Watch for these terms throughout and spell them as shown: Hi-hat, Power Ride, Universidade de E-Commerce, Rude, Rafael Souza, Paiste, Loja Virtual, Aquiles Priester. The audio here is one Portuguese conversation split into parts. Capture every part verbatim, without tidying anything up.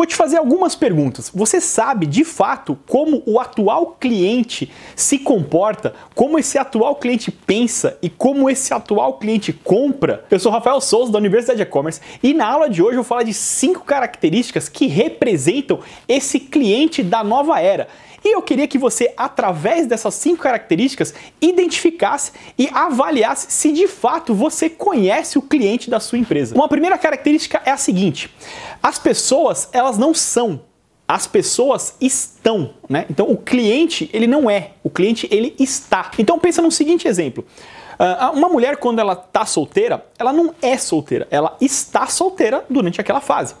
Vou te fazer algumas perguntas. Você sabe de fato como o atual cliente se comporta, como esse atual cliente pensa e como esse atual cliente compra? Eu sou Rafael Souza da Universidade de E-Commerce e na aula de hoje eu vou falar de cinco características que representam esse cliente da nova era. E eu queria que você, através dessas cinco características, identificasse e avaliasse se de fato você conhece o cliente da sua empresa. Uma primeira característica é a seguinte: as pessoas, elas não são, as pessoas estão, né? Então o cliente, ele não é, o cliente, ele está. Então pensa no seguinte exemplo. Uma mulher, quando ela está solteira, ela não é solteira, ela está solteira durante aquela fase.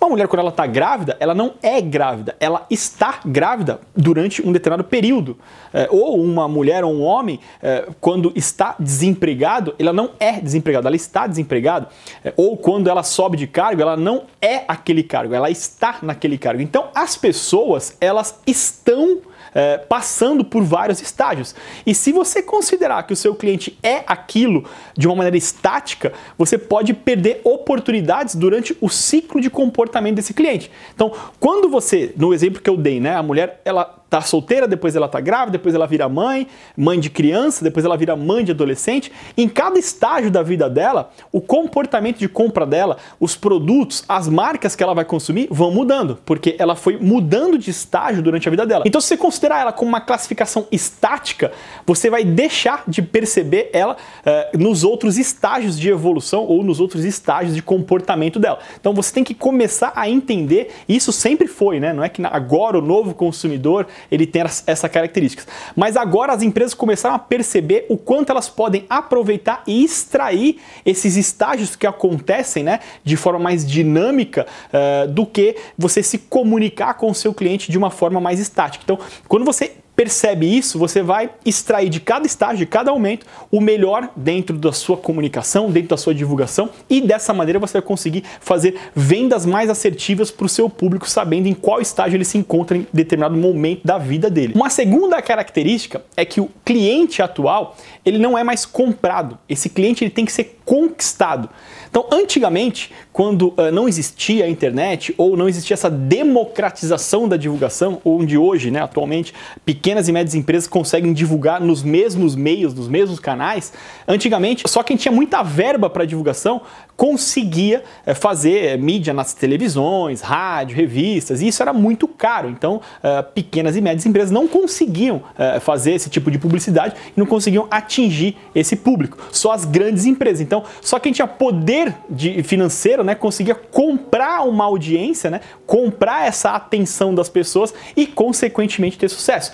Uma mulher, quando ela está grávida, ela não é grávida, ela está grávida durante um determinado período. É, ou uma mulher ou um homem, é, quando está desempregado, ela não é desempregada, ela está desempregada. É, ou quando ela sobe de cargo, ela não é aquele cargo, ela está naquele cargo. Então, as pessoas, elas estão É, passando por vários estágios. E se você considerar que o seu cliente é aquilo de uma maneira estática, você pode perder oportunidades durante o ciclo de comportamento desse cliente. Então, quando você, no exemplo que eu dei, né, a mulher, ela tá solteira, depois ela tá grávida, depois ela vira mãe, mãe de criança, depois ela vira mãe de adolescente. Em cada estágio da vida dela, o comportamento de compra dela, os produtos, as marcas que ela vai consumir vão mudando, porque ela foi mudando de estágio durante a vida dela. Então, se você considerar ela como uma classificação estática, você vai deixar de perceber ela eh, nos outros estágios de evolução ou nos outros estágios de comportamento dela. Então, você tem que começar a entender, e isso sempre foi, né? Não é que agora o novo consumidor ele tem essas características. Mas agora as empresas começaram a perceber o quanto elas podem aproveitar e extrair esses estágios que acontecem, né, de forma mais dinâmica uh, do que você se comunicar com o seu cliente de uma forma mais estática. Então, quando você percebe isso, você vai extrair de cada estágio, de cada aumento, o melhor dentro da sua comunicação, dentro da sua divulgação, e dessa maneira você vai conseguir fazer vendas mais assertivas para o seu público, sabendo em qual estágio ele se encontra em determinado momento da vida dele. Uma segunda característica é que o cliente atual, ele não é mais comprado. Esse cliente, ele tem que ser conquistado. Então, antigamente, quando uh, não existia a internet ou não existia essa democratização da divulgação, onde hoje, né, atualmente, pequenas e médias empresas conseguem divulgar nos mesmos meios, nos mesmos canais. Antigamente, só quem tinha muita verba para divulgação conseguia fazer mídia nas televisões, rádio, revistas, e isso era muito caro. Então, pequenas e médias empresas não conseguiam fazer esse tipo de publicidade e não conseguiam atingir esse público. Só as grandes empresas. Então, só quem tinha poder financeiro, né, conseguia comprar uma audiência, né, comprar essa atenção das pessoas e, consequentemente, ter sucesso.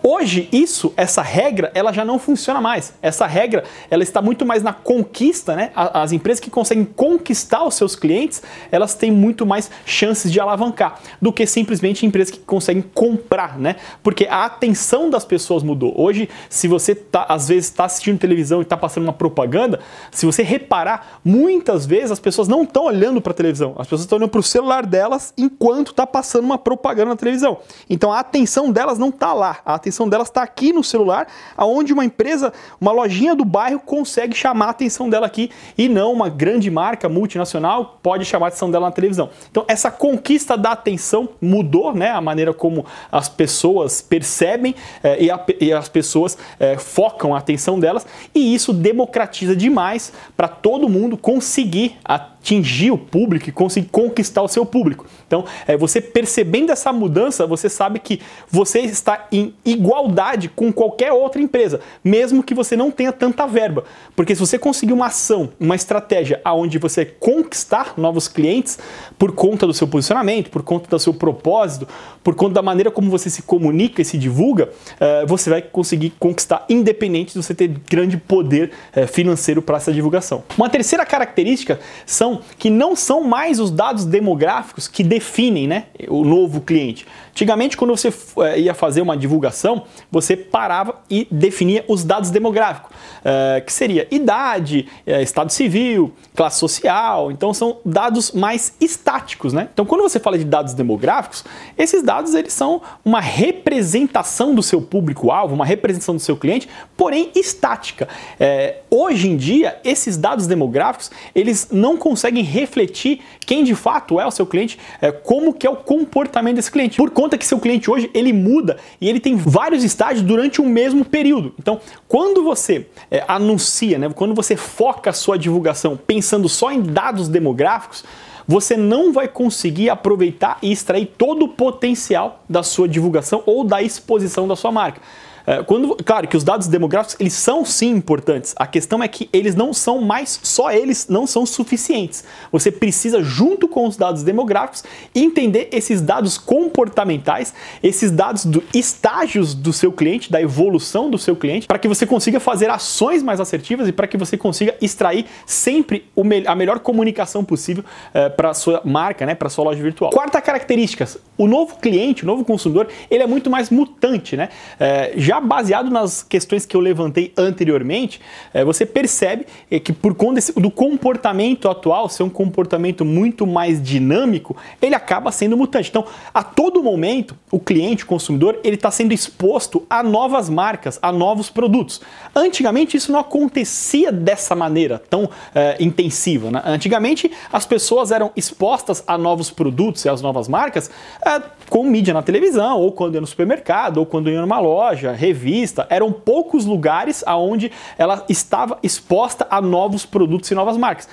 Hoje, isso, essa regra, ela já não funciona mais. Essa regra, ela está muito mais na conquista, né? As empresas que conseguem conquistar os seus clientes, elas têm muito mais chances de alavancar do que simplesmente empresas que conseguem comprar, né? Porque a atenção das pessoas mudou. Hoje, se você tá, às vezes está assistindo televisão e está passando uma propaganda, se você reparar, muitas vezes as pessoas não estão olhando para a televisão. As pessoas estão olhando para o celular delas enquanto está passando uma propaganda na televisão. Então, a atenção delas não está lá. A a atenção delas está aqui no celular, aonde uma empresa, uma lojinha do bairro consegue chamar a atenção dela aqui, e não uma grande marca multinacional pode chamar a atenção dela na televisão. Então, essa conquista da atenção mudou, né, a maneira como as pessoas percebem eh, e, a, e as pessoas eh, focam a atenção delas, e isso democratiza demais para todo mundo conseguir atingir o público e conseguir conquistar o seu público. Então, eh, você percebendo essa mudança, você sabe que você está em igualdade com qualquer outra empresa, mesmo que você não tenha tanta verba. Porque se você conseguir uma ação, uma estratégia onde você conquistar novos clientes por conta do seu posicionamento, por conta do seu propósito, por conta da maneira como você se comunica e se divulga, você vai conseguir conquistar independente de você ter grande poder financeiro para essa divulgação. Uma terceira característica são que não são mais os dados demográficos que definem, né, o novo cliente. Antigamente, quando você ia fazer uma divulgação, você parava e definia os dados demográficos, que seria idade, estado civil, classe social. Então, são dados mais estáticos, né? Então, quando você fala de dados demográficos, esses dados, eles são uma representação do seu público-alvo, uma representação do seu cliente, porém estática. Hoje em dia, esses dados demográficos, eles não conseguem conseguem refletir quem de fato é o seu cliente, como que é o comportamento desse cliente. Por conta que seu cliente hoje, ele muda e ele tem vários estágios durante o mesmo período. Então, quando você é, anuncia, né, quando você foca a sua divulgação pensando só em dados demográficos, você não vai conseguir aproveitar e extrair todo o potencial da sua divulgação ou da exposição da sua marca. Quando, claro que os dados demográficos, eles são sim importantes. A questão é que eles não são mais, só eles não são suficientes. Você precisa, junto com os dados demográficos, entender esses dados comportamentais, esses dados do estágios do seu cliente, da evolução do seu cliente, para que você consiga fazer ações mais assertivas e para que você consiga extrair sempre o me- a melhor comunicação possível eh, para a sua marca, né, para a sua loja virtual. Quarta característica, o novo cliente, o novo consumidor, ele é muito mais mutante, né? Eh, já baseado nas questões que eu levantei anteriormente, você percebe que por conta do comportamento atual ser um comportamento muito mais dinâmico, ele acaba sendo mutante. Então, a todo momento, o cliente, o consumidor, ele está sendo exposto a novas marcas, a novos produtos. Antigamente, isso não acontecia dessa maneira tão é, intensiva, né? Antigamente, as pessoas eram expostas a novos produtos e às novas marcas é, com mídia na televisão, ou quando ia no supermercado, ou quando ia numa loja, revista, eram poucos lugares aonde ela estava exposta a novos produtos e novas marcas.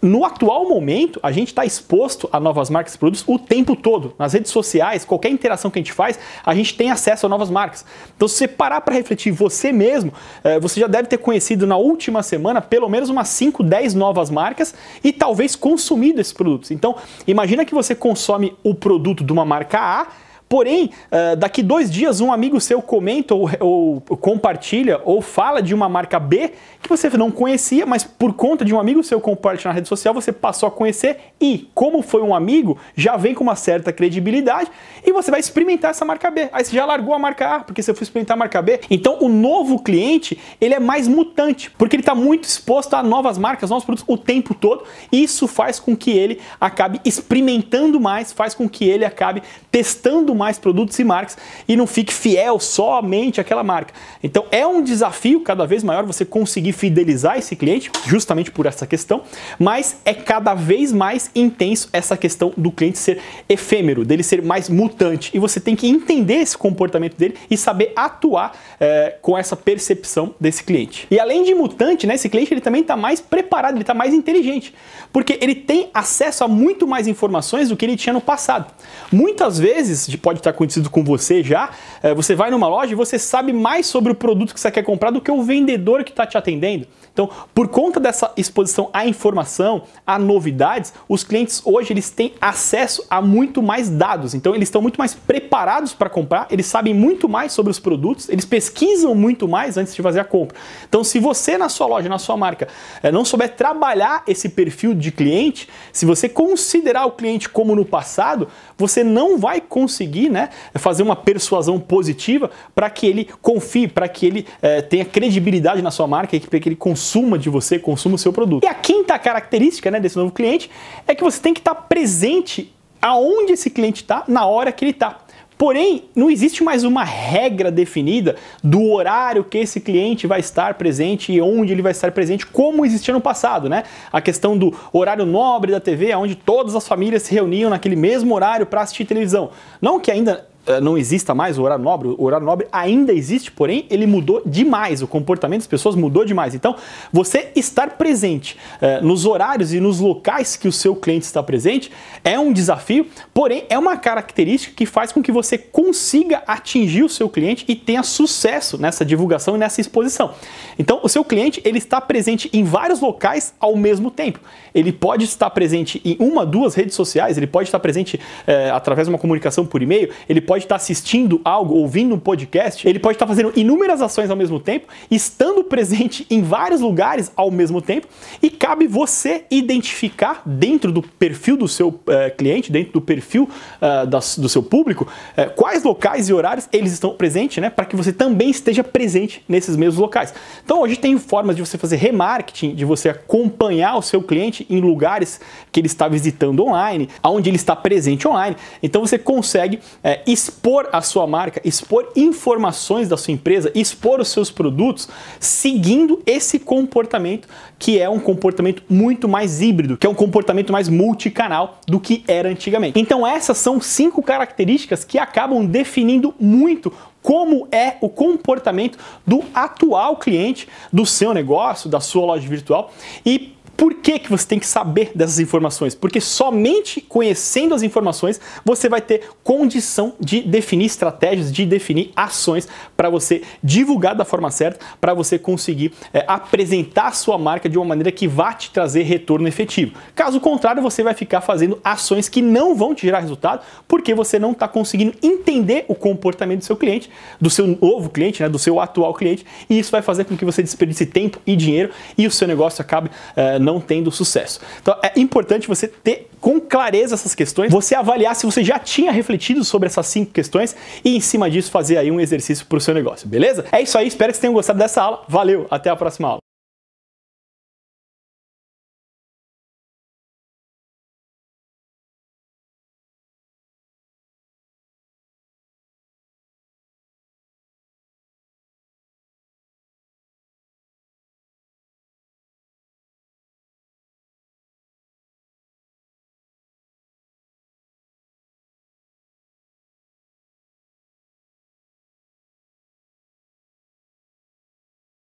No atual momento, a gente está exposto a novas marcas e produtos o tempo todo. Nas redes sociais, qualquer interação que a gente faz, a gente tem acesso a novas marcas. Então, se você parar para refletir você mesmo, você já deve ter conhecido na última semana pelo menos umas cinco, dez novas marcas e talvez consumido esses produtos. Então, imagina que você consome o produto de uma marca A, porém, daqui dois dias um amigo seu comenta ou, ou compartilha ou fala de uma marca B que você não conhecia, mas por conta de um amigo seu compartilhar na rede social, você passou a conhecer e, como foi um amigo, já vem com uma certa credibilidade e você vai experimentar essa marca B. Aí você já largou a marca A, porque você foi experimentar a marca B. Então, o novo cliente, ele é mais mutante, porque ele está muito exposto a novas marcas, novos produtos o tempo todo. E isso faz com que ele acabe experimentando mais, faz com que ele acabe testando mais produtos e marcas e não fique fiel somente àquela marca. Então é um desafio cada vez maior você conseguir fidelizar esse cliente, justamente por essa questão, mas é cada vez mais intenso essa questão do cliente ser efêmero, dele ser mais mutante, e você tem que entender esse comportamento dele e saber atuar é, com essa percepção desse cliente. E além de mutante, né, esse cliente ele também está mais preparado, ele está mais inteligente, porque ele tem acesso a muito mais informações do que ele tinha no passado. Muitas vezes, de pode estar acontecido com você já, você vai numa loja e você sabe mais sobre o produto que você quer comprar do que o vendedor que está te atendendo. Então, por conta dessa exposição à informação, a novidades, os clientes hoje eles têm acesso a muito mais dados. Então, eles estão muito mais preparados para comprar, eles sabem muito mais sobre os produtos, eles pesquisam muito mais antes de fazer a compra. Então, se você na sua loja, na sua marca, não souber trabalhar esse perfil de cliente, se você considerar o cliente como no passado, você não vai conseguir, né, fazer uma persuasão positiva para que ele confie, para que ele eh, tenha credibilidade na sua marca e para que ele consuma de você, consuma o seu produto. E a quinta característica, né, desse novo cliente é que você tem que estar presente aonde esse cliente está, na hora que ele está. Porém, não existe mais uma regra definida do horário que esse cliente vai estar presente e onde ele vai estar presente, como existia no passado, né? A questão do horário nobre da T V, onde todas as famílias se reuniam naquele mesmo horário para assistir televisão. Não que ainda não exista mais o horário nobre, o horário nobre ainda existe, porém ele mudou demais, o comportamento das pessoas mudou demais. Então, você estar presente eh, nos horários e nos locais que o seu cliente está presente é um desafio, porém é uma característica que faz com que você consiga atingir o seu cliente e tenha sucesso nessa divulgação e nessa exposição. Então, o seu cliente ele está presente em vários locais ao mesmo tempo. Ele pode estar presente em uma, duas redes sociais, ele pode estar presente eh, através de uma comunicação por e-mail, ele pode pode estar assistindo algo, ouvindo um podcast, ele pode estar fazendo inúmeras ações ao mesmo tempo, estando presente em vários lugares ao mesmo tempo, e cabe você identificar dentro do perfil do seu uh, cliente, dentro do perfil uh, da, do seu público, uh, quais locais e horários eles estão presentes, né, para que você também esteja presente nesses mesmos locais. Então hoje tem formas de você fazer remarketing, de você acompanhar o seu cliente em lugares que ele está visitando online, onde ele está presente online, então você consegue uh, expor a sua marca, expor informações da sua empresa, expor os seus produtos, seguindo esse comportamento, que é um comportamento muito mais híbrido, que é um comportamento mais multicanal do que era antigamente. Então essas são cinco características que acabam definindo muito como é o comportamento do atual cliente do seu negócio, da sua loja virtual. E por que que você tem que saber dessas informações? Porque somente conhecendo as informações você vai ter condição de definir estratégias, de definir ações para você divulgar da forma certa, para você conseguir é, apresentar a sua marca de uma maneira que vá te trazer retorno efetivo. Caso contrário, você vai ficar fazendo ações que não vão te gerar resultado, porque você não está conseguindo entender o comportamento do seu cliente, do seu novo cliente, né, do seu atual cliente, e isso vai fazer com que você desperdice tempo e dinheiro e o seu negócio acabe é, não tendo sucesso. Então é importante você ter com clareza essas questões, você avaliar se você já tinha refletido sobre essas cinco questões e em cima disso fazer aí um exercício para o seu negócio, beleza? É isso aí, espero que vocês tenham gostado dessa aula, valeu, até a próxima aula.